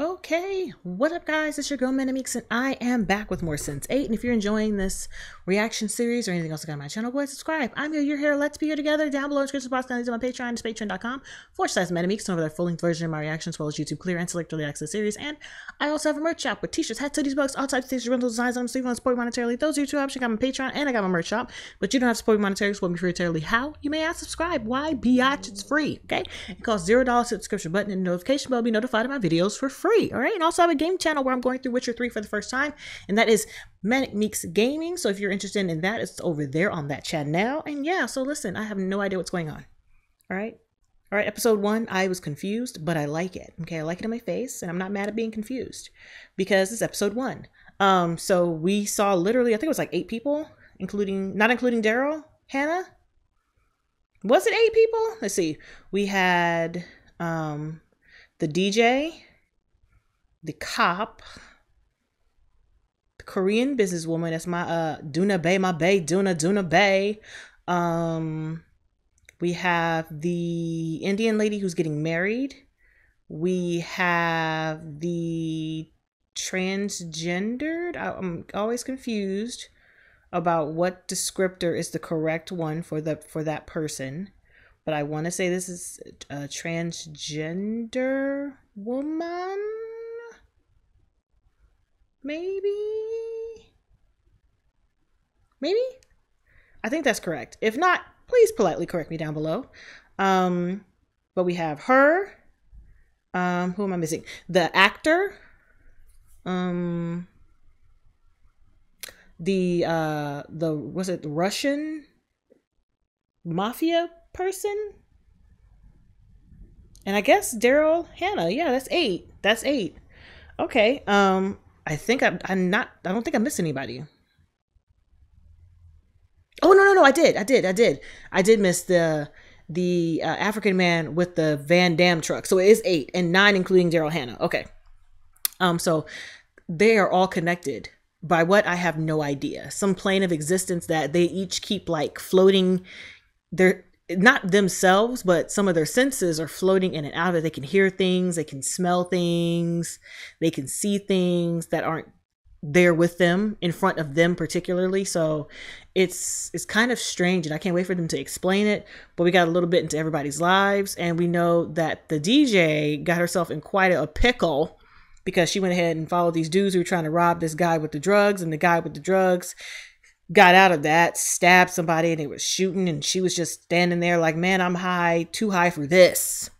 Okay, what up guys, it's your girl ManicMeeks and I am back with more Sense8, and if you're enjoying this reaction series or anything else I got on my channel, go ahead and subscribe. I'm here, you're here, let's be here together. Down below in the description box, down to my Patreon, it's patreon.com/ManicMeeks, and over there full-length version of my reaction as well as YouTube clear and select early access series. And I also have a merch shop with t-shirts, hats, hoodies, books, all types of things, rental designs, I'm saving on support monetarily. Those are your two options. I got my Patreon and I got my merch shop, but you don't have to support monetarily, so me monetarily how? You may ask, subscribe. Why? Biatch, it's free, okay? It costs $0 subscription button and notification bell to be notified of my videos for free. All right, and also I have a game channel where I'm going through Witcher 3 for the first time, and that is ManicMeeks Gaming. So if you're interested in that, it's over there on that channel. And yeah, so listen, I have no idea what's going on. All right, episode 1, I was confused, but I like it. Okay, I like it in my face, and I'm not mad at being confused because it's episode 1. So we saw literally, I think it was like 8 people, not including Daryl Hannah. Was it 8 people? Let's see. We had the DJ, the cop, the Korean businesswoman, that's my Doona Bae, Doona Bae. We have the Indian lady who's getting married. We have the transgendered. I'm always confused about what descriptor is the correct one for that person, but I want to say this is a transgender woman. Maybe I think that's correct. If not, please politely correct me down below. But we have her, who am I missing? The actor, the was it Russian mafia person? And I guess Daryl Hannah. Yeah, that's 8. Okay. I think I don't think I missed anybody. Oh, no, I did miss the African man with the Van Damme truck. So it is 8 and 9, including Daryl Hannah. Okay. So they are all connected by what? I have no idea. Some plane of existence that they each keep like floating. They're not themselves, but some of their senses are floating in and out of it. They can hear things, they can smell things, they can see things that aren't there with them, in front of them particularly. So it's kind of strange, and I can't wait for them to explain it. But we got a little bit into everybody's lives, and we know that the DJ got herself in quite a pickle, because she went ahead and followed these dudes who were trying to rob this guy with the drugs, and the guy with the drugs got out of that, stabbed somebody, and they were shooting, and she was just standing there like, man, I'm high, too high for this.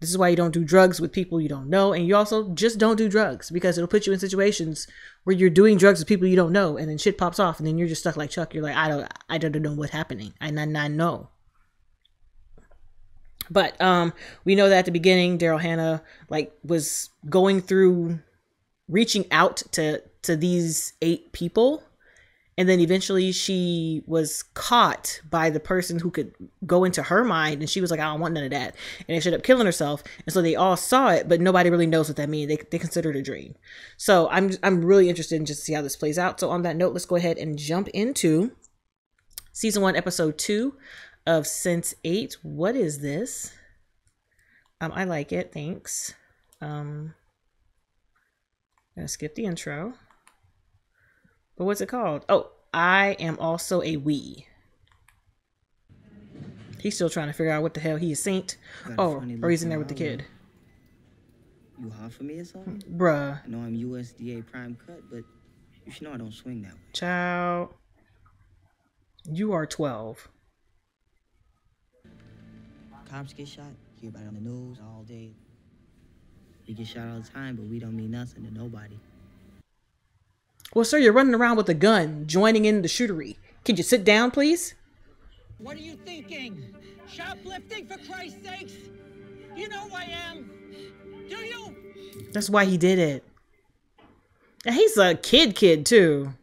This is why you don't do drugs with people you don't know, and you also just don't do drugs, because it'll put you in situations where you're doing drugs with people you don't know, and then shit pops off, and then you're just stuck like Chuck. You're like, I don't know what's happening, and I know. But we know that at the beginning, Daryl Hannah like was going through, reaching out to these 8 people. And then eventually she was caught by the person who could go into her mind. And she was like, I don't want none of that. And she ended up killing herself. And so they all saw it, but nobody really knows what that means. They consider it a dream. So I'm really interested in just see how this plays out. So on that note, let's go ahead and jump into season 1, episode 2 of Sense8. What is this? I like it. Thanks. I'm gonna skip the intro. But what's it called? Oh, I am also a we. He's still trying to figure out what the hell he is saint. Oh, or he's in there with the kid. You hot for me or something? Bruh. I know I'm USDA prime cut, but you should know I don't swing that way. Child, you are 12. Cops get shot. Hear about it on the news all day. We get shot all the time, but we don't mean nothing to nobody. Well, sir, you're running around with a gun, joining in the shootery. Could you sit down, please? What are you thinking? Shoplifting, for Christ's sakes? You know who I am. Do you? That's why he did it. And he's a kid, too.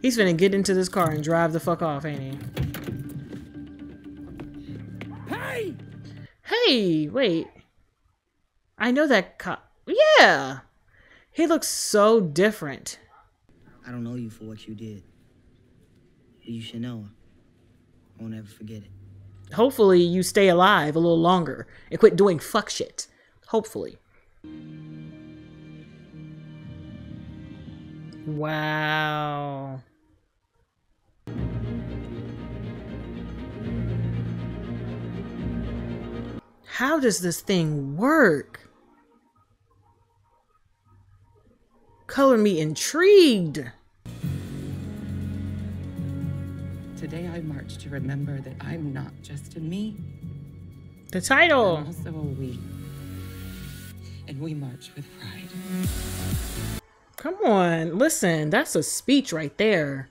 He's finna get into this car and drive the fuck off, ain't he? Hey! Hey, wait. I know that cop. Yeah! He looks so different. I don't know you for what you did, but you should know I won't ever forget it. Hopefully you stay alive a little longer and quit doing fuck shit. Hopefully. Wow. How does this thing work? Color me intrigued. Today I march to remember that I'm not just a me. The title. I'm also a we. And we march with pride. Come on, listen, that's a speech right there.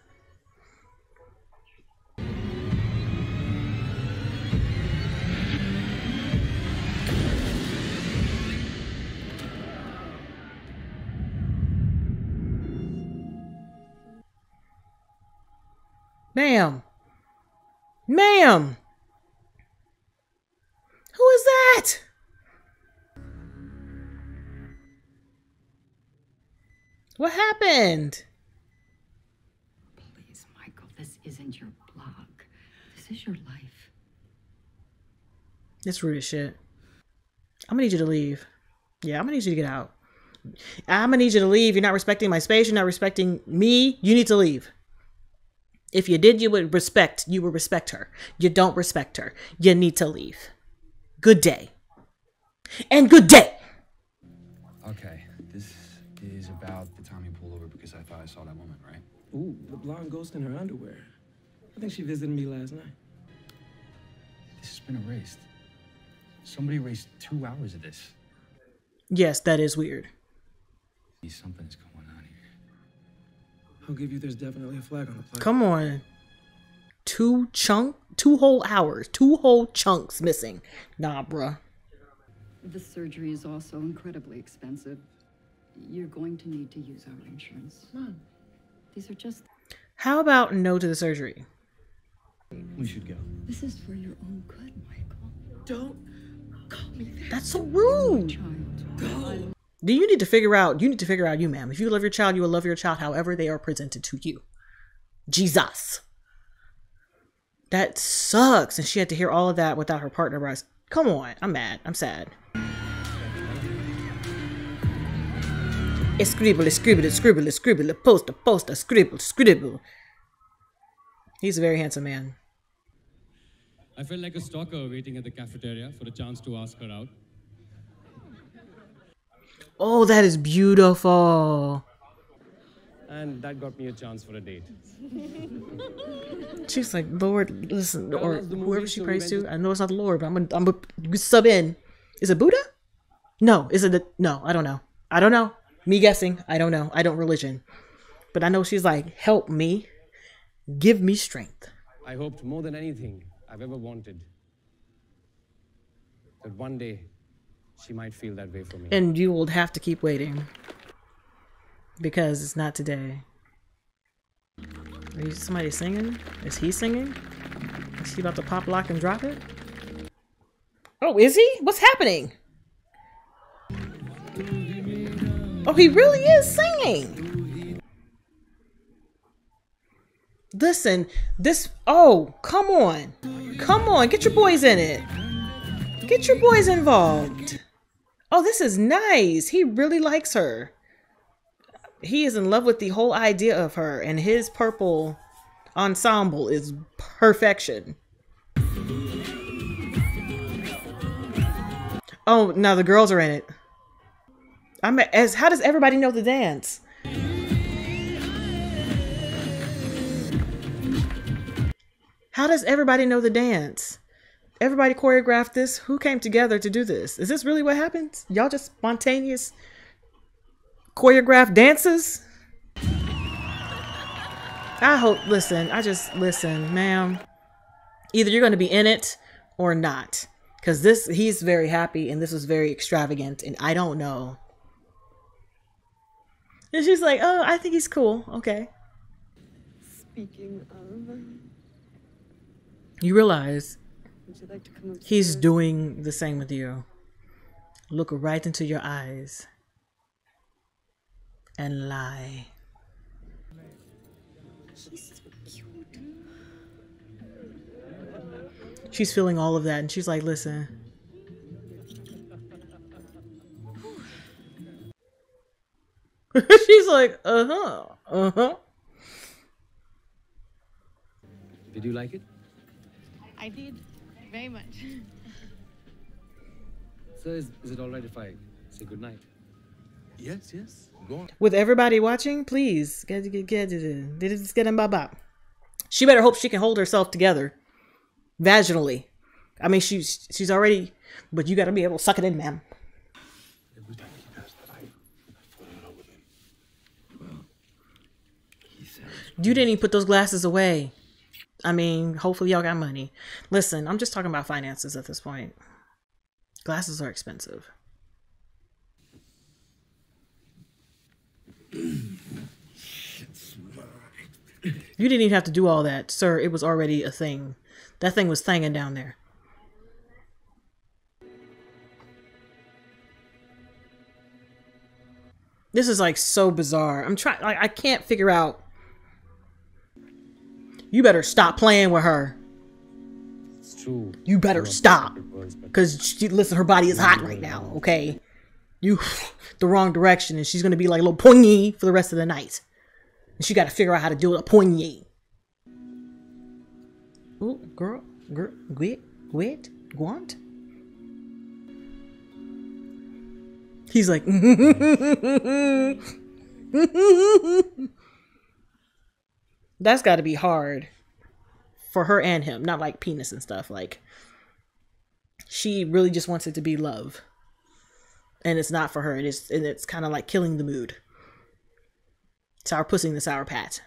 Ma'am. Ma'am. Who is that? What happened? Please, Michael, this isn't your blog. This is your life. It's rude as shit. I'm gonna need you to leave. Yeah, I'm gonna need you to get out. I'm gonna need you to leave. You're not respecting my space. You're not respecting me. You need to leave. If you did, you would respect her. You don't respect her. You need to leave. Good day. And good day. Okay, this is about the time you pulled over because I thought I saw that woman, right? Ooh, the blonde ghost in her underwear. I think she visited me last night. This has been erased. Somebody erased 2 hours of this. Yes, that is weird. Something's going on. I'll give you, there's definitely a flag on the plate. Come on. Two whole hours. 2 whole chunks missing. Nah, bruh. The surgery is also incredibly expensive. You're going to need to use our insurance. Mom, these are just... How about no to the surgery? We should go. This is for your own good, Michael. Don't call me that. That's so rude. Child. Go. You need to figure out you, ma'am. If you love your child, you will love your child however they are presented to you. Jesus. That sucks. And she had to hear all of that without her partner, Bryce. Come on. I'm mad. I'm sad. Scribble, scribble, scribble, scribble, post, post, scribble, scribble. He's a very handsome man. I felt like a stalker waiting at the cafeteria for a chance to ask her out. Oh, that is beautiful. And that got me a chance for a date. She's like, Lord, listen, or whoever she prays to. I know it's not the Lord, but I'm gonna sub in. Is it Buddha? No, is it the, no, I don't know. I don't know. Me guessing. I don't know. I don't religion. But I know she's like, help me. Give me strength. I hoped more than anything I've ever wanted that one day she might feel that way for me. And you will have to keep waiting. Because it's not today. Is somebody singing? Is he singing? Is he about to pop, lock, and drop it? Oh, is he? What's happening? Oh, he really is singing. Listen, this... Oh, come on. Come on, get your boys in it. Get your boys involved. Oh, this is nice. He really likes her. He is in love with the whole idea of her, and his purple ensemble is perfection. Oh, now the girls are in it. How does everybody know the dance? How does everybody know the dance? Everybody choreographed this. Who came together to do this? Is this really what happens? Y'all just spontaneous choreographed dances? I hope, listen, listen, ma'am. Either you're going to be in it or not. Because this, he's very happy and this was very extravagant and I don't know. And she's like, oh, I think he's cool. Okay. Speaking of... You realize... Like to come he's doing the same with you. Look right into your eyes and lie. He's so cute. She's feeling all of that and she's like, listen, She's like, Did you like it? I did, very much. So is it all right if I say good night? Yes, yes. Go on. With everybody watching, please get him, bop. She better hope she can hold herself together, vaginally. I mean, she's already, but you got to be able to suck it in, ma'am. Every time he does that, I fall in love with him. Well, he says, you didn't even put those glasses away. I mean, hopefully y'all got money. Listen, I'm just talking about finances at this point. Glasses are expensive. You didn't even have to do all that, sir. It was already a thing. That thing was thangin' down there. This is like so bizarre. I'm trying, like, I can't figure out. You better stop playing with her. It's true. You better stop. Because listen, her body is hot right now, okay? You the wrong direction and she's going to be like a little poingy for the rest of the night. And she got to figure out how to deal with a poingy. Ooh, girl, wait, want? He's like, that's got to be hard for her and him. Not like penis and stuff. Like, she really just wants it to be love, and it's not for her. And it's kind of like killing the mood. Sour pussy in the sour patch.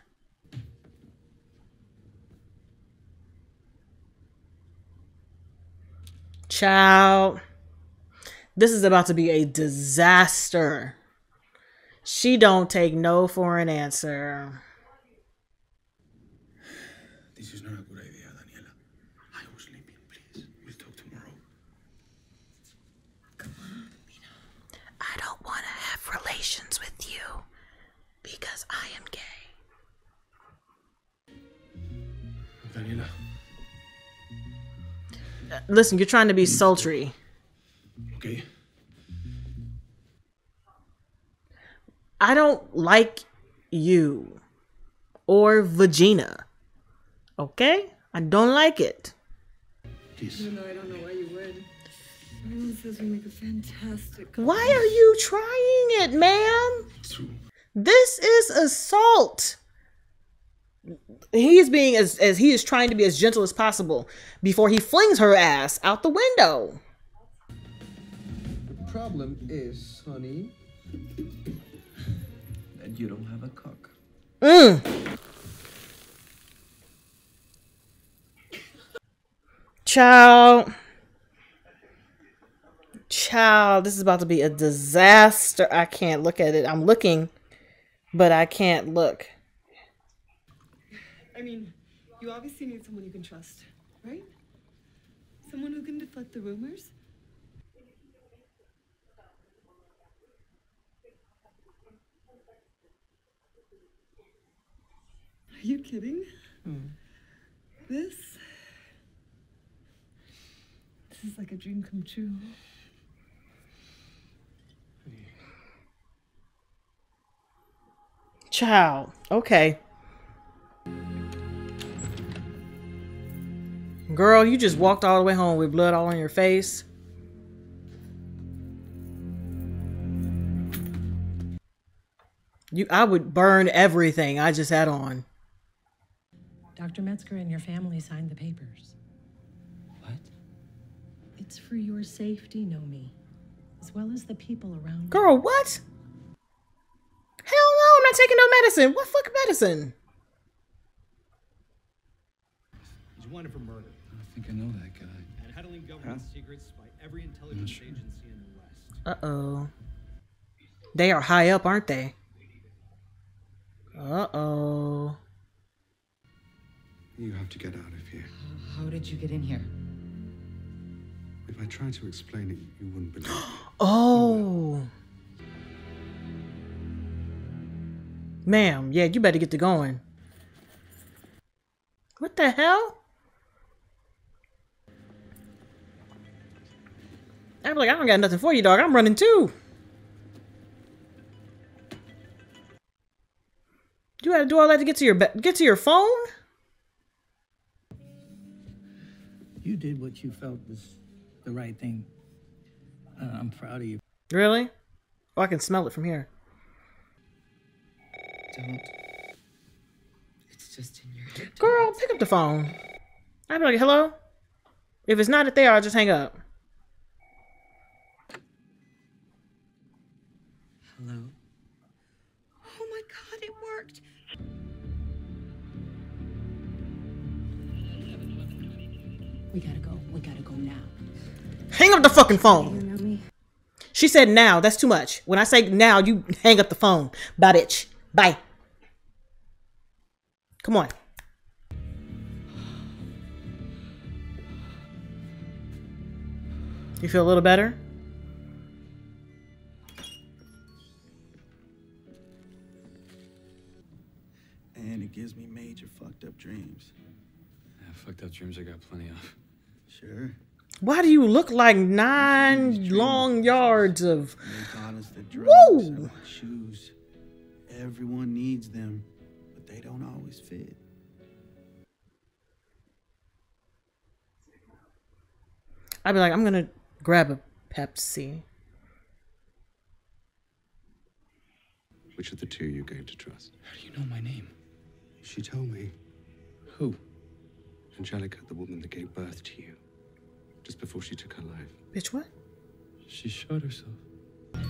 Child, this is about to be a disaster. She don't take no for an answer. This is not a good idea, Daniela. I was sleeping, please. We'll talk tomorrow. Come on, Mina. I don't want to have relations with you because I am gay. Daniela. Listen, you're trying to be sultry. Okay. I don't like you or Vagina. Okay? I don't like it. Please. No, I don't know why you would. Everyone says we make a fantastic couple. Why are you trying it, ma'am? True. This is assault. He is being as he is trying to be as gentle as possible before he flings her ass out the window. The problem is, honey, that you don't have a cock. Child, this is about to be a disaster. I can't look at it. I'm looking, but I can't look. I mean, you obviously need someone you can trust, right? Someone who can deflect the rumors. Are you kidding? This is like a dream come true. Child, okay. Girl, you just walked all the way home with blood all on your face. I would burn everything I just had on. Dr. Metzger and your family signed the papers. What? It's for your safety, Nomi, as well as the people around you. Girl, what? Hell no, I'm not taking no medicine. What fuck medicine? He's wanted for murder. I think I know that guy. And handling government secrets by every intelligence agency in the West. Uh-oh. They are high up, aren't they? Uh-oh. You have to get out of here. How did you get in here? If I tried to explain it, you wouldn't believe it. Oh. Ma'am, yeah, you better get to going. What the hell? I'm like, I don't got nothing for you, dog. I'm running too. You gotta do all that to get to your phone? You did what you felt was the right thing. I'm proud of you. Really? Oh, I can smell it from here. Don't. It's just in your head. Girl, pick up the phone. I'd be like, hello? If it's not it there, I'll just hang up. Hello? Oh my God, it worked. We gotta go now. Hang up the fucking phone. She said now, that's too much. When I say now, you hang up the phone. Bye, bitch. Bye. Come on. You feel a little better? And it gives me major fucked up dreams. Yeah, fucked up dreams I got plenty of. Sure. Why do you look like 9 long yards of... Woo! Shoes. Everyone needs them, but they don't always fit. I'd be like, I'm gonna grab a Pepsi. Which of the two are you going to trust? How do you know my name? She told me. Who? Angelica, the woman that gave birth to you. Just before she took her life. Bitch, what? She shot herself. Not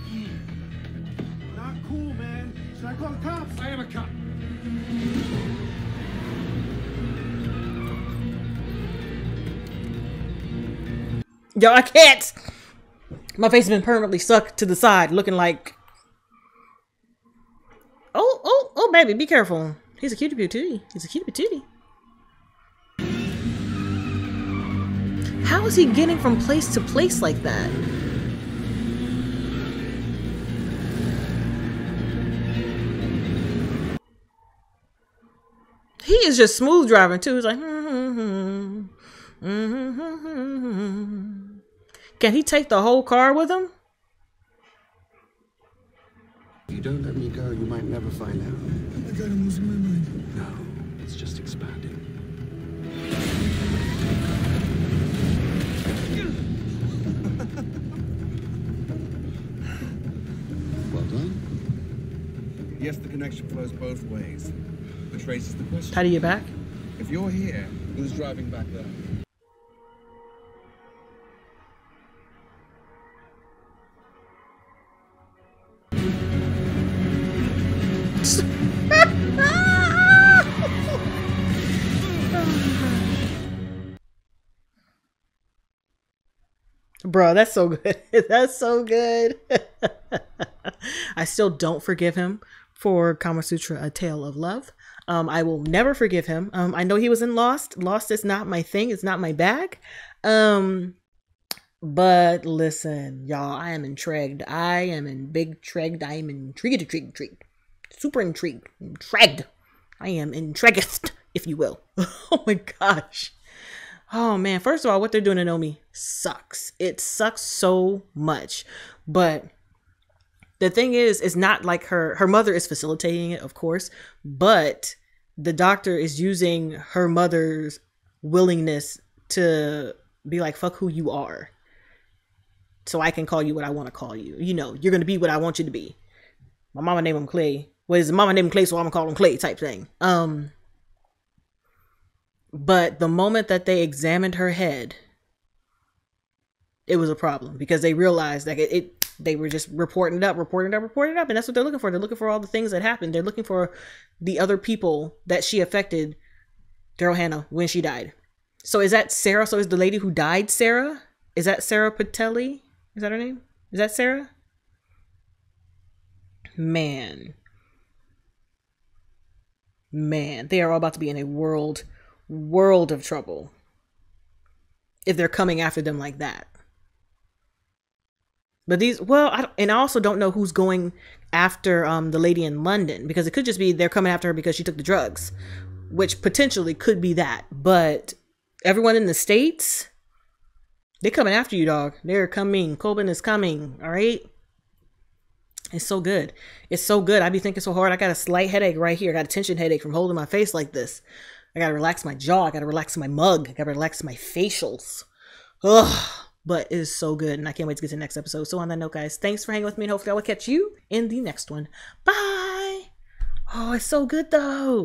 cool, man. Should I call the cops? I am a cop. Yo, I can't. My face has been permanently stuck to the side, looking like... Oh, baby, be careful. He's a cutie patootie. He's a cutie patootie. How is he getting from place to place like that? He is just smooth driving too. He's like, Can he take the whole car with him? If you don't let me go, you might never find out. Oh my God, I'm losing my mind. No, it's just expanding. Yes, the connection flows both ways, which raises the question. How do you back? If you're here, who's driving back there? Bro, that's so good. That's so good. I still don't forgive him for Kama Sutra: A Tale of Love. I will never forgive him. I know he was in Lost. Lost is not my thing. It's not my bag. But listen, y'all, I am intrigued. I am in big tregged. I am intrigued. Super intrigued. Intrigued. I am intrigued, if you will. Oh my gosh. Oh man. First of all, what they're doing to Nomi sucks. It sucks so much. But the thing is, it's not like her mother is facilitating it, of course, but the doctor is using her mother's willingness to be like, fuck who you are. So I can call you what I want to call you. You know, you're going to be what I want you to be. My mama named him Clay. Well, his mama named him Clay, so I'm going to call him Clay type thing. But the moment that they examined her head, it was a problem because they realized that they were just reporting it up. And that's what they're looking for. They're looking for all the things that happened. They're looking for the other people that she affected, Daryl Hannah, when she died. So is that Sarah? So is the lady who died Sarah? Is that Sarah Patelli? Is that her name? Is that Sarah? Man, they are all about to be in a world of trouble if they're coming after them like that. But these, well, and I also don't know who's going after the lady in London, because it could just be they're coming after her because she took the drugs, which potentially could be that. But everyone in the States, they're coming after you, dog. They're coming. Coben is coming. All right. It's so good. It's so good. I be thinking so hard. I got a slight headache right here. I got a tension headache from holding my face like this. I got to relax my jaw. I got to relax my mug. I got to relax my facials. Ugh. But it is so good. And I can't wait to get to the next episode. So on that note, guys, thanks for hanging with me. And hopefully I will catch you in the next one. Bye. Oh, it's so good though.